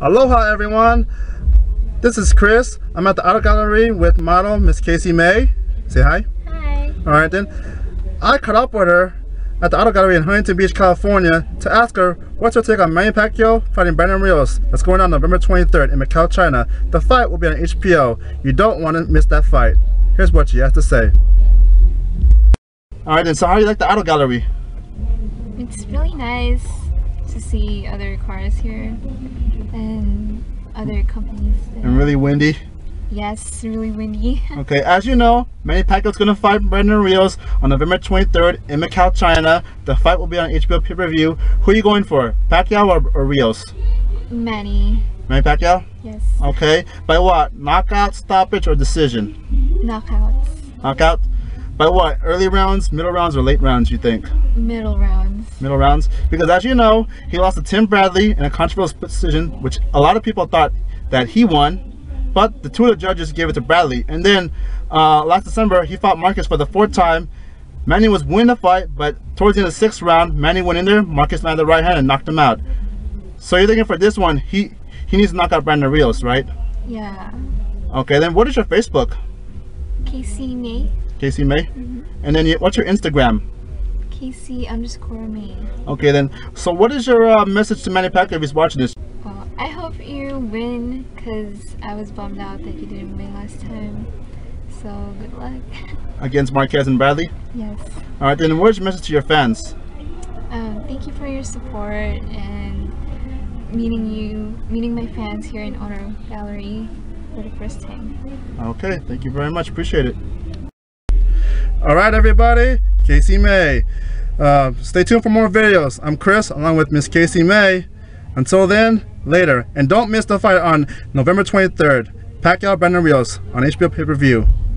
Aloha everyone, this is Chris. I'm at the Auto Gallery with model Miss Kaycee Mai. Say hi. Hi. Alright then, I caught up with her at the Auto Gallery in Huntington Beach, California to ask her what's her take on Manny Pacquiao fighting Brandon Rios that's going on November 23rd in Macau, China. The fight will be on HBO. You don't want to miss that fight. Here's what she has to say. Alright then, so how do you like the Auto Gallery? It's really nice to see other cars here and other companies there. And really windy? Yes, really windy. Okay, as you know, Manny Pacquiao's going to fight Brandon Rios on November 23rd in Macau, China. The fight will be on HBO pay-per-view. Who are you going for, Pacquiao or Rios? Manny. Manny Pacquiao? Yes. Okay, by what? Knockout, stoppage, or decision? Knockouts. Knockout? By what? Early rounds, middle rounds, or late rounds, you think? Middle rounds. Middle rounds? Because as you know, he lost to Tim Bradley in a controversial decision, which a lot of people thought that he won, but the two of the judges gave it to Bradley. And then last December, he fought Marcus for the fourth time. Manny was winning the fight, but towards the end of the sixth round, Manny went in there, Marcus landed the right hand and knocked him out. So you're thinking for this one, he needs to knock out Brandon Rios, right? Yeah. Okay, then what is your Facebook? Kaycee Mai. Kaycee Mai? Mm-hmm. And then what's your Instagram? Kaycee_Mai. Okay then, so what is your message to Manny Pacquiao if he's watching this? Well, I hope you win because I was bummed out that you didn't win last time. So good luck. Against Marquez and Bradley? Yes. Alright then, what is your message to your fans? Thank you for your support and meeting my fans here in Auto Gallery for the first time. Okay, thank you very much, appreciate it. Alright everybody, Kaycee Mai. Stay tuned for more videos. I'm Chris along with Miss Kaycee Mai. Until then, later. And don't miss the fight on November 23rd. Pacquiao Brandon Rios on HBO pay-per-view.